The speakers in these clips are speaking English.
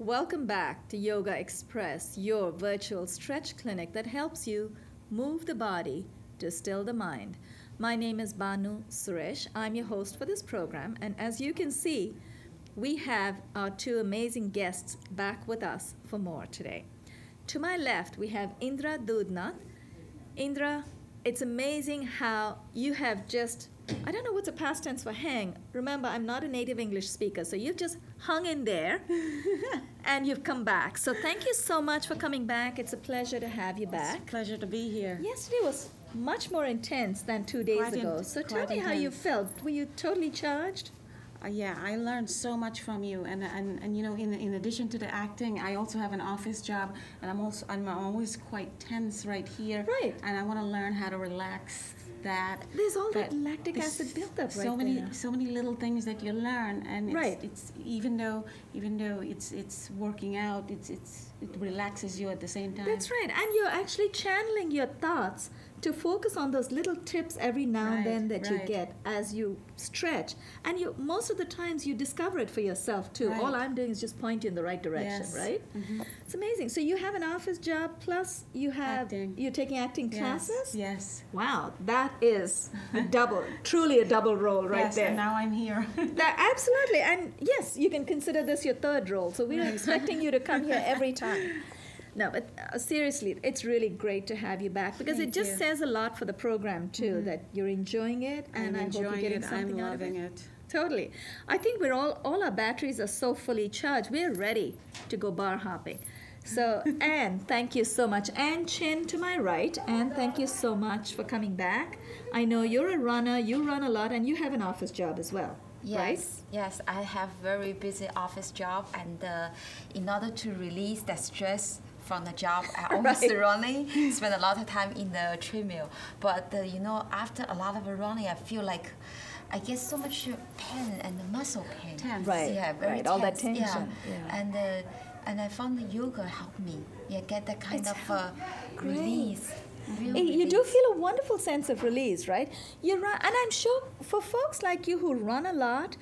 Welcome back to Yoga Express, your virtual stretch clinic that helps you move the body to still the mind. My name is Banu Suresh. I'm your host for this program, and as you can see, we have our two amazing guests back with us for more today. To my left, we have Indra Doodnauth. Indra, it's amazing how you have just, I don't know what's the past tense for hang. Remember, I'm not a native English speaker, so you've just hung in there and you've come back. So thank you so much for coming back. It's a pleasure to have you back. It's a pleasure to be here. Yesterday was much more intense than 2 days ago. So tell me how you felt. Were you totally charged? Yeah, I learned so much from you, and you know, in addition to the acting, I also have an office job, and I'm always quite tense right here. Right. And I want to learn how to relax that. There's all that lactic acid buildup. So many little things that you learn, and it's, right. It's even though it's working out, it relaxes you at the same time. That's right, and you're actually channeling your thoughts to focus on those little tips every now and then that you get as you stretch. And you, most of the times you discover it for yourself too. Right. All I'm doing is just point you in the right direction, right? Mm-hmm. It's amazing. So you have an office job, plus you have, you're taking acting classes? Yes. Wow, that is double, truly a double role right there. Yes, and now I'm here. Absolutely, and yes, you can consider this your third role. So we're expecting you to come here every time. No, but seriously, it's really great to have you back, because it just says a lot for the program, too, that you're enjoying it, and I hope you're getting something out of it. I'm loving it. Totally. I think we're all our batteries are so fully charged, we're ready to go bar hopping. So, Ann, thank you so much. Ann Qin to my right. Ann, thank you so much for coming back. I know you're a runner, you run a lot, and you have an office job as well. Yes, yes, I have very busy office job, and in order to release that stress from the job, I always running, spend a lot of time in the treadmill. But you know, after a lot of running, I feel like I get so much pain and muscle pain. Tense. Right, yeah, very tense. All that tension. Yeah. And I found the yoga helped me. Yeah, get that kind of release. You do feel a wonderful sense of release, right? You run, and I'm sure for folks like you who run a lot,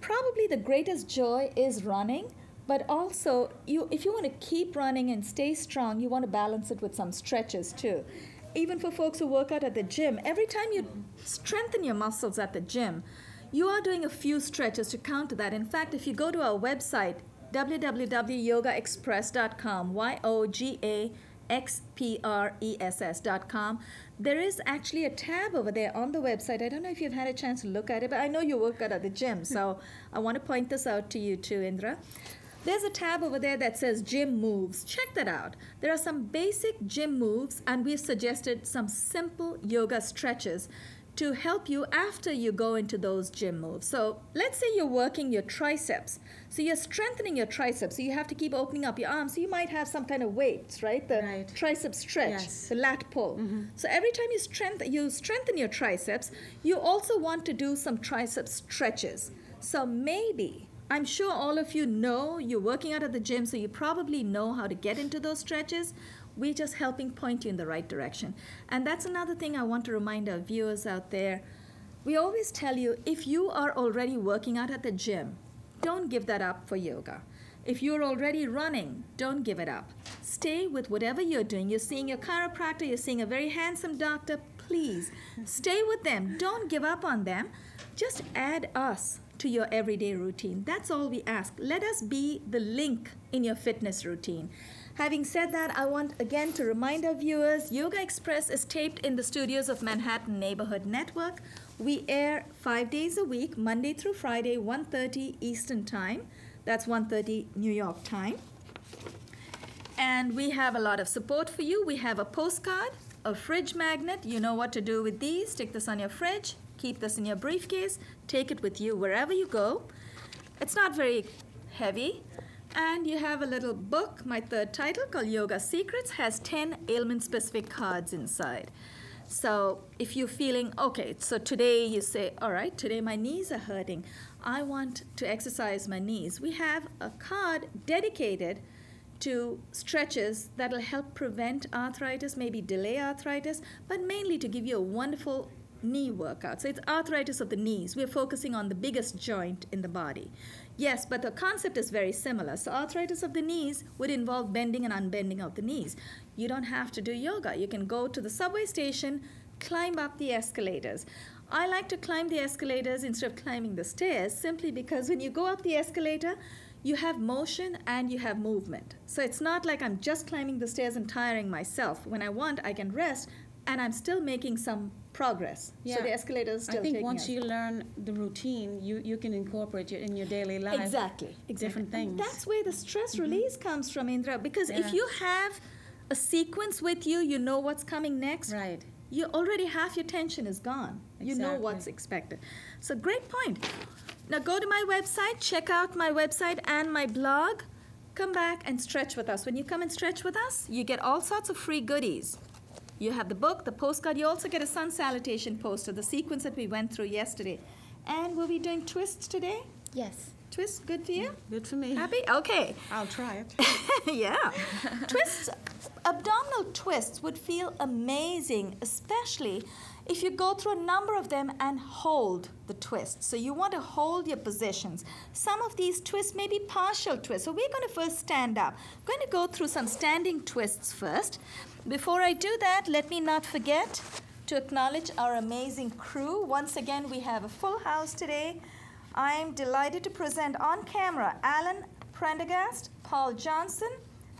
probably the greatest joy is running. But also, if you want to keep running and stay strong, you want to balance it with some stretches too. Even for folks who work out at the gym, every time you strengthen your muscles at the gym, you are doing a few stretches to counter that. In fact, if you go to our website, www.yogaexpress.com, yogaexpress.com, there is actually a tab over there on the website. I don't know if you've had a chance to look at it, but I know you work out at the gym, so I want to point this out to you too, Indra. There's a tab over there that says gym moves. Check that out. There are some basic gym moves, and we've suggested some simple yoga stretches to help you after you go into those gym moves. So let's say you're working your triceps. So you're strengthening your triceps, so you have to keep opening up your arms. So you might have some kind of weights, right? The tricep stretch, the lat pull. So every time you strengthen your triceps, you also want to do some tricep stretches. So maybe, I'm sure all of you know, you're working out at the gym, so you probably know how to get into those stretches. We're just helping point you in the right direction. And that's another thing I want to remind our viewers out there. We always tell you, if you are already working out at the gym, don't give that up for yoga. If you're already running, don't give it up. Stay with whatever you're doing. You're seeing your chiropractor, you're seeing a very handsome doctor, please stay with them. Don't give up on them. Just add us to your everyday routine. That's all we ask. Let us be the link in your fitness routine. Having said that, I want again to remind our viewers, Yoga Express is taped in the studios of Manhattan Neighborhood Network. We air 5 days a week, Monday through Friday, 1:30 Eastern Time. That's 1:30 New York time. And we have a lot of support for you. We have a postcard a fridge magnet. You know what to do with these. Stick this on your fridge, keep this in your briefcase, take it with you wherever you go. It's not very heavy. And you have a little book, my third title, called Yoga Secrets, has 10 ailment-specific cards inside. So if you're feeling, okay, so today you say, all right, today my knees are hurting. I want to exercise my knees. We have a card dedicated to stretches that will help prevent arthritis, maybe delay arthritis, but mainly to give you a wonderful knee workout. So it's arthritis of the knees. We're focusing on the biggest joint in the body. Yes, but the concept is very similar. So arthritis of the knees would involve bending and unbending of the knees. You don't have to do yoga. You can go to the subway station, climb up the escalators. I like to climb the escalators instead of climbing the stairs, simply because when you go up the escalator, you have motion and you have movement. So it's not like I'm just climbing the stairs and tiring myself. When I want, I can rest, and I'm still making some progress. Yeah. So the escalator is still, I think, once you learn the routine, you can incorporate it in your daily life. Exactly. Different things. That's where the stress release comes from, Indra, because if you have a sequence with you, you know what's coming next. Right. You already half your tension is gone. Exactly. You know what's expected. So great point. Now go to my website, check out my website and my blog. Come back and stretch with us. When you come and stretch with us, you get all sorts of free goodies. You have the book, the postcard. You also get a sun salutation poster, the sequence that we went through yesterday. And were we doing twists today? Yes. Twists, good for you? Good for me. Happy? Okay. I'll try it. Yeah. Twists, abdominal twists would feel amazing, especially if you go through a number of them and hold the twists. So you want to hold your positions. Some of these twists may be partial twists. So we're going to first stand up. I'm going to go through some standing twists first. Before I do that, let me not forget to acknowledge our amazing crew. Once again, we have a full house today. I am delighted to present on camera Alan Prendergast, Paul Johnson,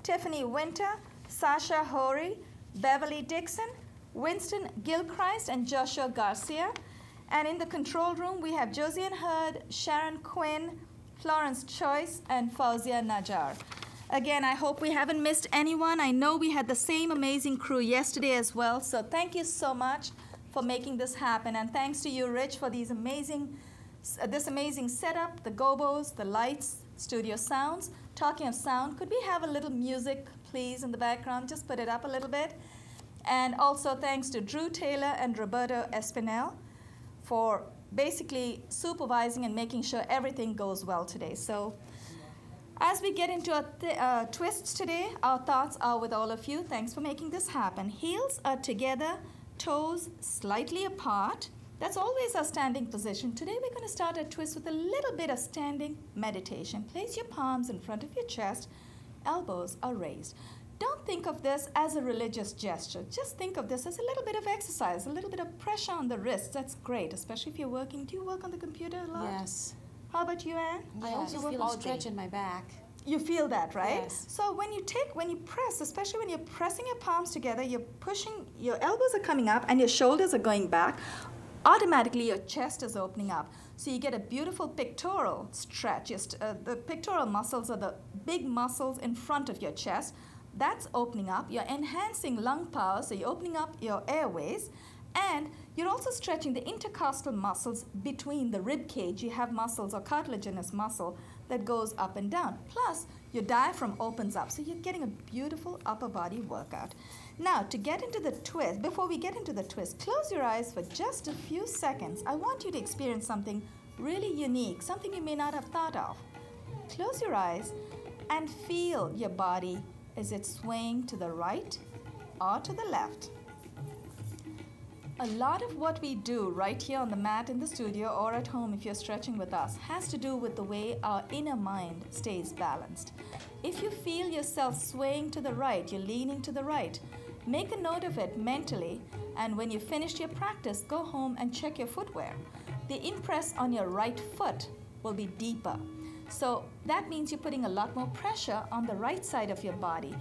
Tiffany Winter, Sasha Hori, Beverly Dixon, Winston Gilchrist, and Joshua Garcia. And in the control room, we have Josiane Hurd, Sharon Quinn, Florence Choice, and Fauzia Najjar. Again, I hope we haven't missed anyone. I know we had the same amazing crew yesterday as well. So thank you so much for making this happen. And thanks to you, Rich, for these amazing, this amazing setup, the gobos, the lights, studio sounds. Talking of sound, could we have a little music, please, in the background? Just put it up a little bit. And also thanks to Drew Taylor and Roberto Espinel for basically supervising and making sure everything goes well today. So, as we get into our twists today, our thoughts are with all of you. Thanks for making this happen. Heels are together, toes slightly apart. That's always our standing position. Today we're going to start a twist with a little bit of standing meditation. Place your palms in front of your chest. Elbows are raised. Don't think of this as a religious gesture. Just think of this as a little bit of exercise, a little bit of pressure on the wrists. That's great, especially if you're working. Do you work on the computer a lot? Yes. How about you, Ann? I also feel a stretch in my back. You feel that, right? Yes. So when you press, especially when you're pressing your palms together, you're pushing, your elbows are coming up and your shoulders are going back. Automatically, your chest is opening up. So you get a beautiful pectoral stretch. The pectoral muscles are the big muscles in front of your chest. That's opening up. You're enhancing lung power, so you're opening up your airways. And you're also stretching the intercostal muscles between the rib cage. You have muscles or cartilaginous muscle that goes up and down. Plus, your diaphragm opens up. So you're getting a beautiful upper body workout. Now, to get into the twist, before we get into the twist, close your eyes for just a few seconds. I want you to experience something really unique, something you may not have thought of. Close your eyes and feel your body as it's swaying to the right or to the left. A lot of what we do right here on the mat in the studio or at home if you're stretching with us has to do with the way our inner mind stays balanced. If you feel yourself swaying to the right, you're leaning to the right, make a note of it mentally, and when you've finished your practice, go home and check your footwear. The impress on your right foot will be deeper. So that means you're putting a lot more pressure on the right side of your body,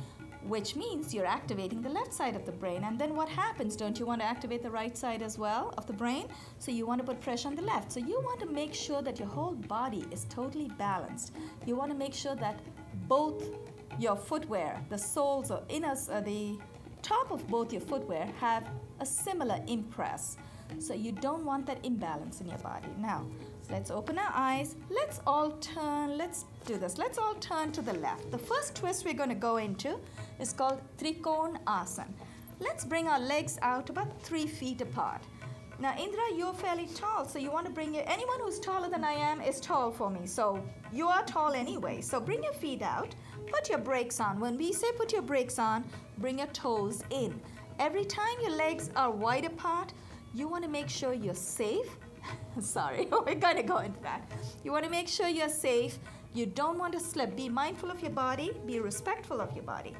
which means you're activating the left side of the brain. And then what happens? Don't you want to activate the right side as well of the brain? So you want to put pressure on the left. So you want to make sure that your whole body is totally balanced. You want to make sure that both your footwear, the soles or inner, the top of both your footwear have a similar impress. So you don't want that imbalance in your body. Now, let's open our eyes. Let's all turn. Let's do this. Let's all turn to the left. The first twist we're going to go into is called trikon asana. Let's bring our legs out about 3 feet apart. Now, Indra, you're fairly tall, so you want to bring your... Anyone who's taller than I am is tall for me, so you are tall anyway. So bring your feet out. Put your brakes on. When we say put your brakes on, bring your toes in. Every time your legs are wide apart, you want to make sure you're safe. Sorry, we're going to go into that. You want to make sure you're safe. You don't want to slip. Be mindful of your body. Be respectful of your body.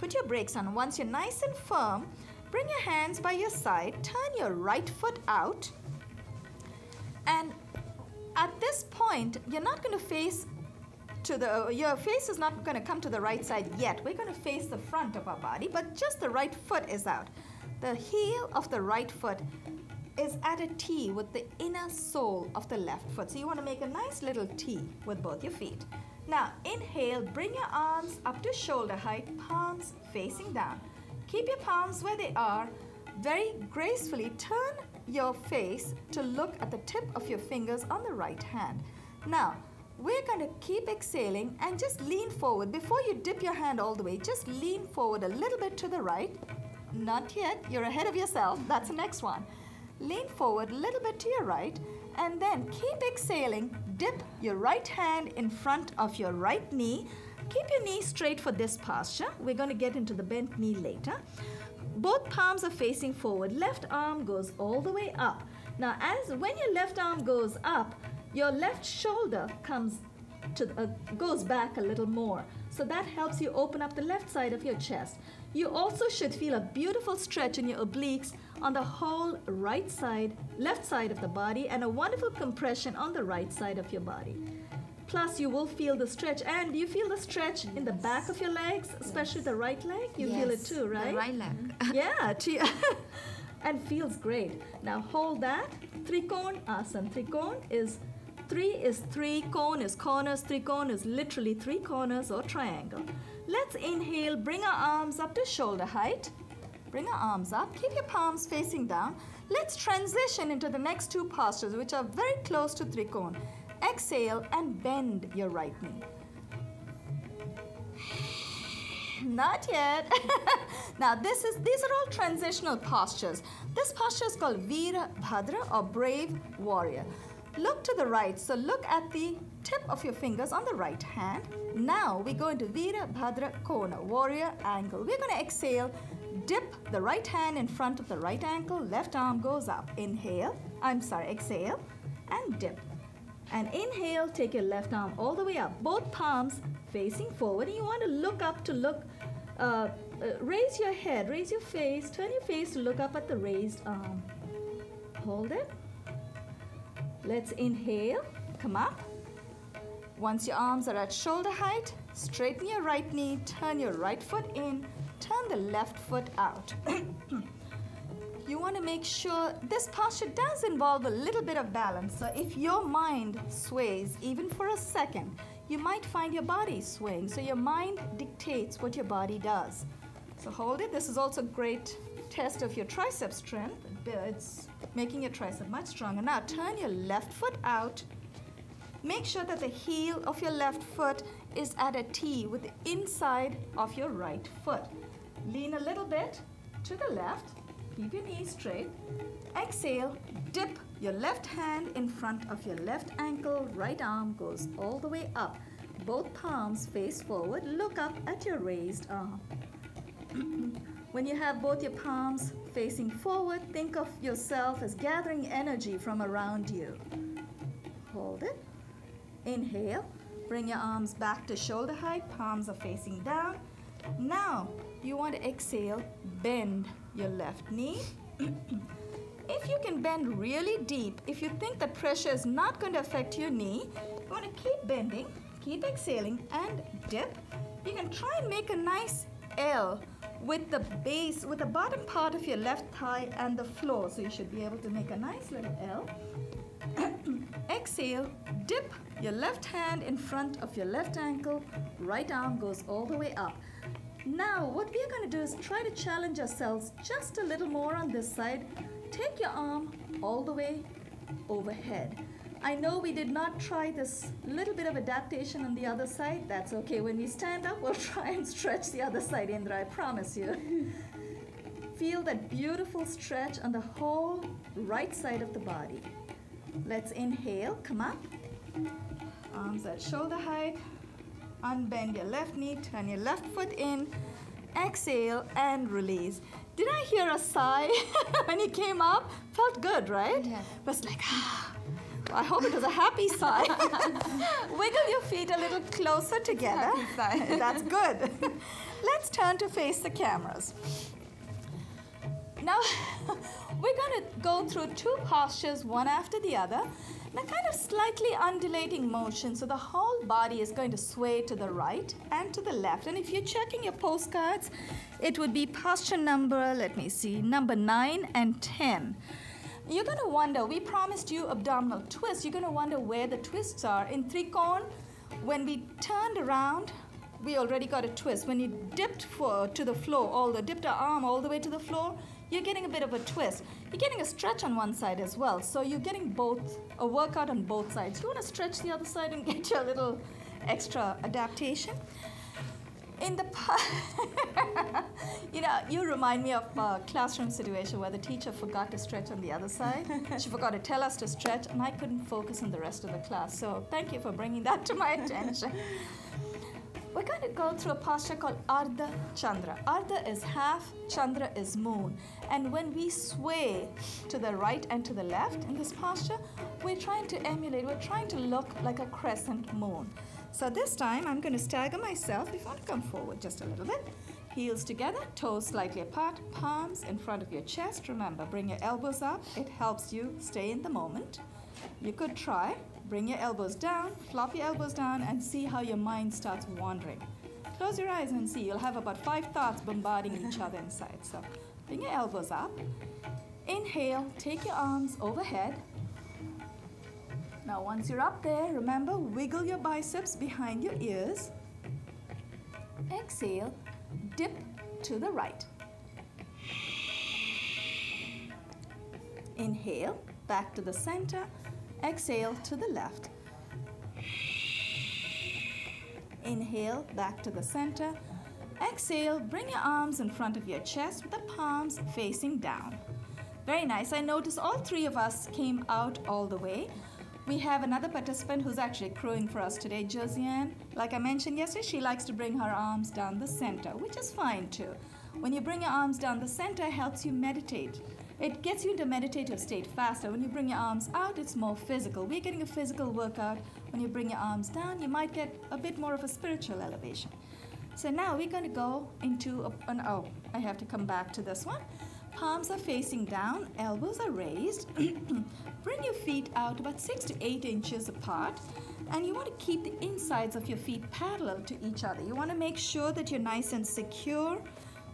Put your brakes on. Once you're nice and firm, bring your hands by your side. Turn your right foot out. And at this point, you're not going to face to the... Your face is not going to come to the right side yet. We're going to face the front of our body, but just the right foot is out. The heel of the right foot is at a T with the inner sole of the left foot. So you want to make a nice little T with both your feet. Now, inhale, bring your arms up to shoulder height, palms facing down. Keep your palms where they are. Very gracefully turn your face to look at the tip of your fingers on the right hand. Now, we're going to keep exhaling and just lean forward. Before you dip your hand all the way, just lean forward a little bit to the right. Not yet, you're ahead of yourself, that's the next one. Lean forward a little bit to your right and then keep exhaling, dip your right hand in front of your right knee. Keep your knee straight for this posture. We're going to get into the bent knee later. Both palms are facing forward. Left arm goes all the way up. Now, when your left arm goes up, your left shoulder goes back a little more. So that helps you open up the left side of your chest. You also should feel a beautiful stretch in your obliques on the whole right side, left side of the body, and a wonderful compression on the right side of your body. Plus, you will feel the stretch. And do you feel the stretch in the back of your legs, especially the right leg? You feel it too, right? The right leg. Yeah, and feels great. Now hold that. Trikon asana. Trikon is three is three, cone is corners, trikon is literally three corners or triangle. Let's inhale, bring our arms up to shoulder height. Bring our arms up, keep your palms facing down. Let's transition into the next two postures, which are very close to trikon. Exhale and bend your right knee. Not yet. Now these are all transitional postures. This posture is called Veera Bhadra or Brave Warrior. Look to the right, so look at the tip of your fingers on the right hand. Now we go into Veera Bhadra Kona, warrior angle. We're going to exhale, dip the right hand in front of the right ankle, left arm goes up. Exhale and dip. And inhale, take your left arm all the way up, both palms facing forward. You want to look up to look, raise your head, raise your face, turn your face to look up at the raised arm. Hold it. Let's inhale, come up. Once your arms are at shoulder height, straighten your right knee, turn your right foot in, turn the left foot out. You want to make sure this posture does involve a little bit of balance. So if your mind sways even for a second, you might find your body swaying. So your mind dictates what your body does. So hold it. This is also a great test of your tricep strength. It's making your tricep much stronger. Now turn your left foot out. Make sure that the heel of your left foot is at a T with the inside of your right foot. Lean a little bit to the left. Keep your knees straight. Exhale, dip your left hand in front of your left ankle. Right arm goes all the way up. Both palms face forward. Look up at your raised arm. When you have both your palms facing forward, think of yourself as gathering energy from around you. Hold it. Inhale. Bring your arms back to shoulder height. Palms are facing down. Now, you want to exhale, bend your left knee. If you can bend really deep, if you think that pressure is not going to affect your knee, you want to keep bending, keep exhaling and dip. You can try and make a nice L with the base, with the bottom part of your left thigh and the floor. So you should be able to make a nice little L. Exhale, dip your left hand in front of your left ankle, right arm goes all the way up. Now, what we are going to do is try to challenge ourselves just a little more on this side. Take your arm all the way overhead. I know we did not try this little bit of adaptation on the other side. That's okay. When we stand up, we'll try and stretch the other side, Indra, I promise you. Feel that beautiful stretch on the whole right side of the body. Let's inhale, come up. Arms at shoulder height. Unbend your left knee, turn your left foot in. Exhale and release. Did I hear a sigh when he came up? Felt good, right? Yeah. It was like, ah. I hope it was a happy sigh. Wiggle your feet a little closer together. Happy sigh. That's good. Let's turn to face the cameras. Now, we're going to go through two postures, one after the other, in a kind of slightly undulating motion. So the whole body is going to sway to the right and to the left. And if you're checking your postcards, it would be posture number, let me see, number 9 and 10. You're going to wonder, we promised you abdominal twists. You're going to wonder where the twists are. In Trikon, when we turned around, we already got a twist. When you dipped our arm all the way to the floor, you're getting a bit of a twist. You're getting a stretch on one side as well. So you're getting a workout on both sides. You want to stretch the other side and get your little extra adaptation. You remind me of a classroom situation where the teacher forgot to stretch on the other side. She forgot to tell us to stretch, and I couldn't focus on the rest of the class. So thank you for bringing that to my attention. We're going to go through a posture called Ardha Chandra. Ardha is half, Chandra is moon. And when we sway to the right and to the left in this posture, we're trying to look like a crescent moon. So this time, I'm going to stagger myself. If you want to come forward just a little bit. Heels together, toes slightly apart, palms in front of your chest. Remember, bring your elbows up. It helps you stay in the moment. You could try. Bring your elbows down, flop your elbows down, and see how your mind starts wandering. Close your eyes and see. You'll have about 5 thoughts bombarding each other inside. So bring your elbows up. Inhale, take your arms overhead. Now once you're up there, remember, wiggle your biceps behind your ears. Exhale, dip to the right. Inhale, back to the center. Exhale to the left. Inhale, back to the center. Exhale, bring your arms in front of your chest with the palms facing down. Very nice. I notice all 3 of us came out all the way. We have another participant who's actually crewing for us today, Josiane. Like I mentioned yesterday, she likes to bring her arms down the center, which is fine too. When you bring your arms down the center, it helps you meditate. It gets you into a meditative state faster. When you bring your arms out, it's more physical. We're getting a physical workout. When you bring your arms down, you might get a bit more of a spiritual elevation. So now we're going to go into I have to come back to this one. Palms are facing down, elbows are raised. Bring your feet out about 6 to 8 inches apart. And you want to keep the insides of your feet parallel to each other. You want to make sure that you're nice and secure.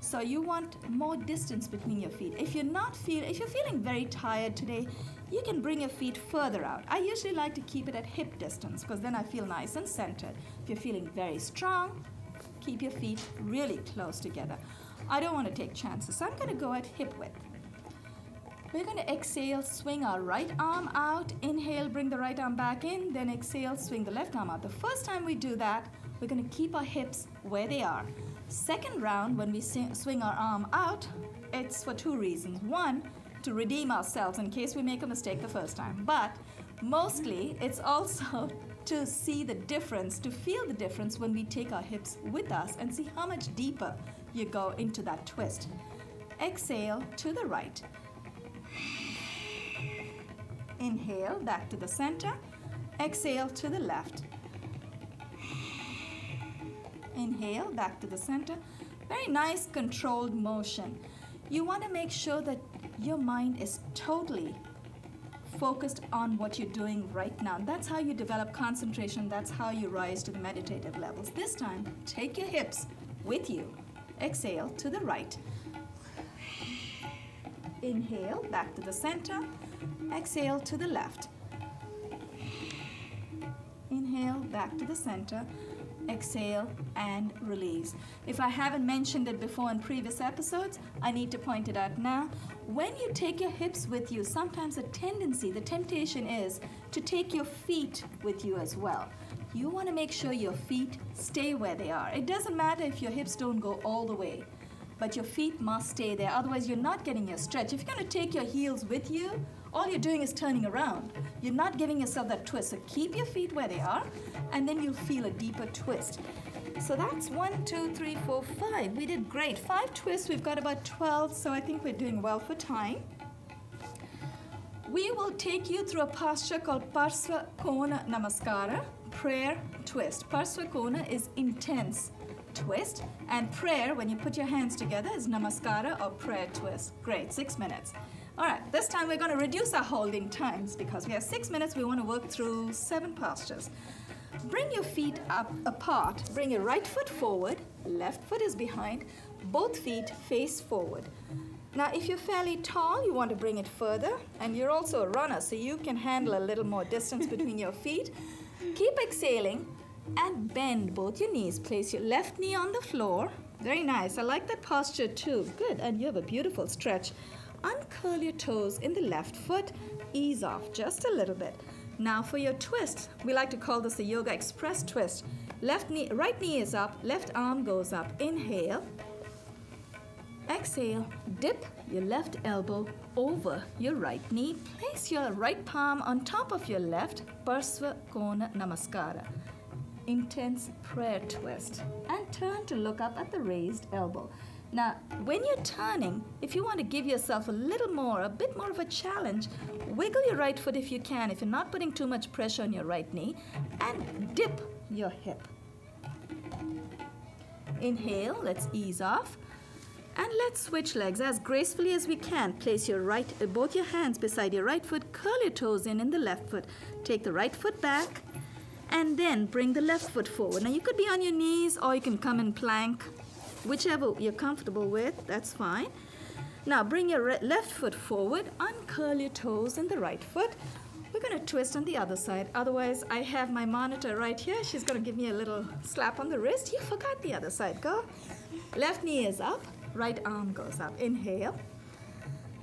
So you want more distance between your feet. If you're feeling very tired today, you can bring your feet further out. I usually like to keep it at hip distance because then I feel nice and centered. If you're feeling very strong, keep your feet really close together. I don't want to take chances, so I'm going to go at hip width. We're going to exhale, swing our right arm out. Inhale, bring the right arm back in. Then exhale, swing the left arm out. The first time we do that, we're going to keep our hips where they are. Second round, when we swing our arm out, it's for 2 reasons. One, to redeem ourselves in case we make a mistake the first time. But mostly, it's also to see the difference, to feel the difference when we take our hips with us and see how much deeper you go into that twist. Exhale to the right. Inhale, back to the center. Exhale to the left. Inhale, back to the center. Very nice controlled motion. You want to make sure that your mind is totally focused on what you're doing right now. That's how you develop concentration. That's how you rise to the meditative levels. This time, take your hips with you. Exhale to the right. Inhale, back to the center. Exhale to the left. Inhale, back to the center. exhale, and release. If I haven't mentioned it before in previous episodes, I need to point it out now. When you take your hips with you, sometimes the temptation is to take your feet with you as well. You want to make sure your feet stay where they are. It doesn't matter if your hips don't go all the way, but your feet must stay there, otherwise you're not getting your stretch. If you're going to take your heels with you, all you're doing is turning around. You're not giving yourself that twist. So keep your feet where they are, and then you'll feel a deeper twist. So that's 1, 2, 3, 4, 5. We did great. 5 twists. We've got about 12, so I think we're doing well for time. We will take you through a posture called Parsva Kona Namaskara, prayer twist. Parsva Kona is intense twist, and prayer, when you put your hands together, is Namaskara or prayer twist. Great, 6 minutes. All right, this time we're going to reduce our holding times because we have 6 minutes. We want to work through 7 postures. Bring your feet up apart. Bring your right foot forward. Left foot is behind. Both feet face forward. Now, if you're fairly tall, you want to bring it further. And you're also a runner, so you can handle a little more distance between your feet. Keep exhaling and bend both your knees. Place your left knee on the floor. Very nice. I like that posture too. Good, and you have a beautiful stretch. Uncurl your toes in the left foot, ease off just a little bit. Now for your twist, we like to call this the Yoga Express twist. Left knee, right knee is up, left arm goes up. Inhale, exhale, dip your left elbow over your right knee. Place your right palm on top of your left, Parsva Kona Namaskara. Intense prayer twist. And turn to look up at the raised elbow. Now, when you're turning, if you want to give yourself a bit more of a challenge, wiggle your right foot if you can, if you're not putting too much pressure on your right knee, and dip your hip. Inhale, let's ease off, and let's switch legs as gracefully as we can. Place your both your hands beside your right foot, curl your toes in the left foot. Take the right foot back, and then bring the left foot forward. Now, you could be on your knees, or you can come in plank. Whichever you're comfortable with, that's fine. Now bring your left foot forward, uncurl your toes in the right foot. We're gonna twist on the other side. Otherwise, I have my monitor right here. She's gonna give me a little slap on the wrist. You forgot the other side, girl. Left knee is up, right arm goes up. Inhale,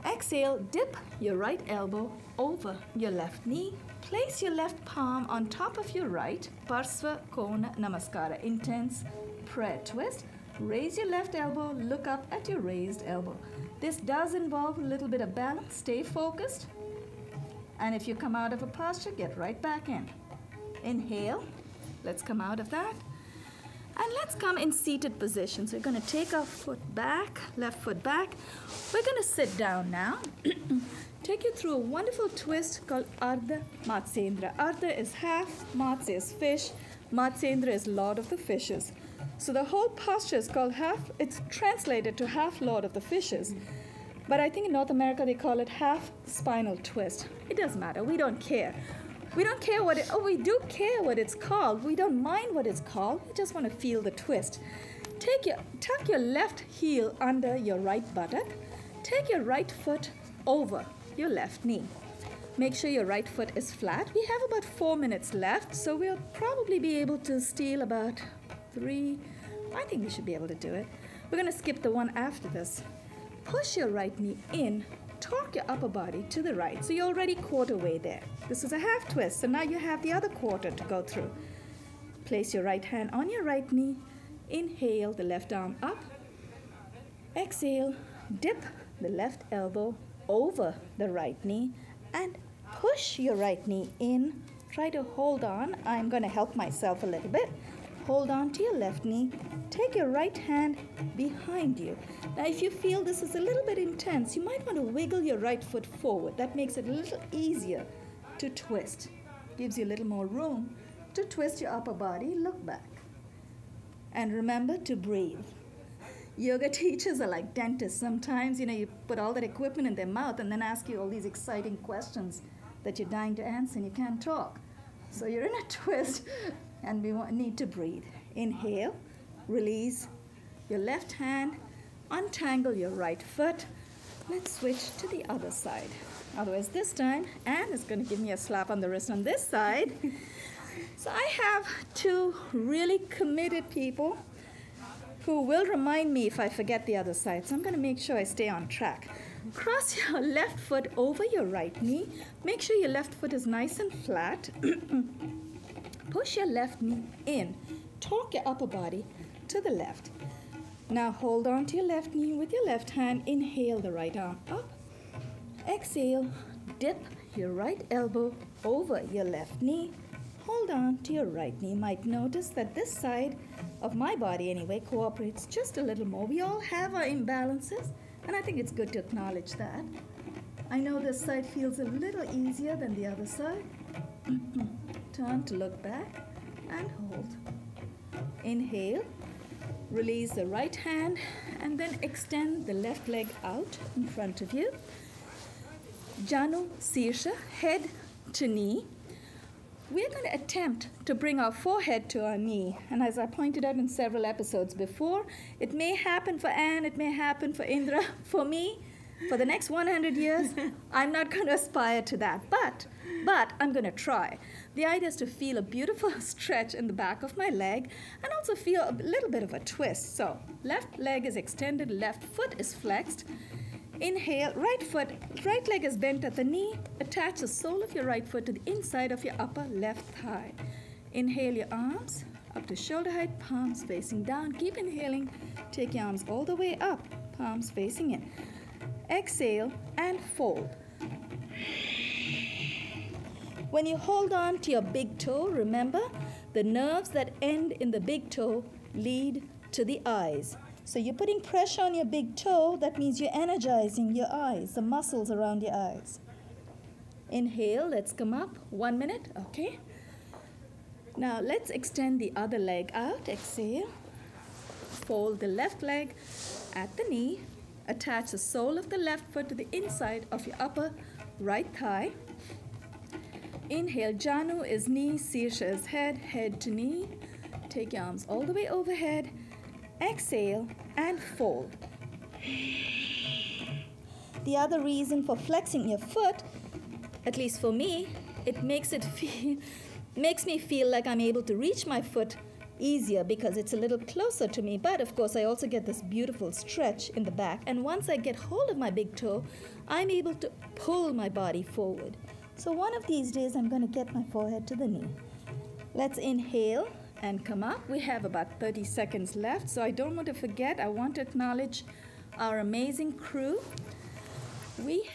exhale, dip your right elbow over your left knee. Place your left palm on top of your right, Parsva Kona Namaskara, intense prayer twist. Raise your left elbow, look up at your raised elbow. This does involve a little bit of balance. Stay focused. And if you come out of a posture, get right back in. Inhale. Let's come out of that. And let's come in seated position. So we're going to take our foot back, left foot back. We're going to sit down now. Take you through a wonderful twist called Ardha Matsyendra. Ardha is half, Matsya is fish, Matsyendra is Lord of the Fishes. So the whole posture is called it's translated to half Lord of the Fishes. But I think in North America they call it half spinal twist. It doesn't matter, we don't care. We don't care what we do care what it's called. We don't mind what it's called, we just want to feel the twist. Tuck your left heel under your right buttock. Take your right foot over your left knee. Make sure your right foot is flat. We have about 4 minutes left, so we'll probably be able to steal about 3. I think we should be able to do it. We're going to skip the one after this. Push your right knee in. Torque your upper body to the right. So you're already quarter way there. This is a half twist, so now you have the other quarter to go through. Place your right hand on your right knee. Inhale, the left arm up. Exhale, dip the left elbow over the right knee and push your right knee in. Try to hold on. I'm going to help myself a little bit. Hold on to your left knee. Take your right hand behind you. Now, if you feel this is a little bit intense, you might want to wiggle your right foot forward. That makes it a little easier to twist. Gives you a little more room to twist your upper body. Look back. And remember to breathe. Yoga teachers are like dentists sometimes. You know, you put all that equipment in their mouth and then ask you all these exciting questions that you're dying to answer and you can't talk. So you're in a twist. And we need to breathe. Inhale, release your left hand, untangle your right foot. Let's switch to the other side. Otherwise, this time, Anne is going to give me a slap on the wrist on this side. So I have two really committed people who will remind me if I forget the other side. So I'm going to make sure I stay on track. Cross your left foot over your right knee. Make sure your left foot is nice and flat. Push your left knee in. Torque your upper body to the left. Now hold on to your left knee with your left hand. Inhale the right arm up. Exhale, dip your right elbow over your left knee. Hold on to your right knee. You might notice that this side of my body anyway cooperates just a little more. We all have our imbalances, and I think it's good to acknowledge that. I know this side feels a little easier than the other side. Turn to look back and hold. Inhale, release the right hand, and then extend the left leg out in front of you. Janu Sirsha, head to knee. We're going to attempt to bring our forehead to our knee. And as I pointed out in several episodes before, it may happen for Ann, it may happen for Indra, for me, for the next 100 years, I'm not going to aspire to that. But I'm going to try. The idea is to feel a beautiful stretch in the back of my leg and also feel a little bit of a twist. So left leg is extended, left foot is flexed. Inhale, right foot, right leg is bent at the knee. Attach the sole of your right foot to the inside of your upper left thigh. Inhale your arms up to shoulder height, palms facing down. Keep inhaling. Take your arms all the way up, palms facing in. Exhale and fold. When you hold on to your big toe, remember the nerves that end in the big toe lead to the eyes. So you're putting pressure on your big toe. That means you're energizing your eyes, the muscles around your eyes. Inhale, let's come up. 1 minute, okay. Now let's extend the other leg out. Exhale. Fold the left leg at the knee. Attach the sole of the left foot to the inside of your upper right thigh. Inhale, Janu is knee, Sirsha is head, head to knee. Take your arms all the way overhead. Exhale and fold. The other reason for flexing your foot, at least for me, it makes me feel like I'm able to reach my foot easier because it's a little closer to me. But of course, I also get this beautiful stretch in the back. And once I get hold of my big toe, I'm able to pull my body forward. So one of these days, I'm going to get my forehead to the knee. Let's inhale and come up. We have about 30 seconds left, so I don't want to forget. I want to acknowledge our amazing crew. We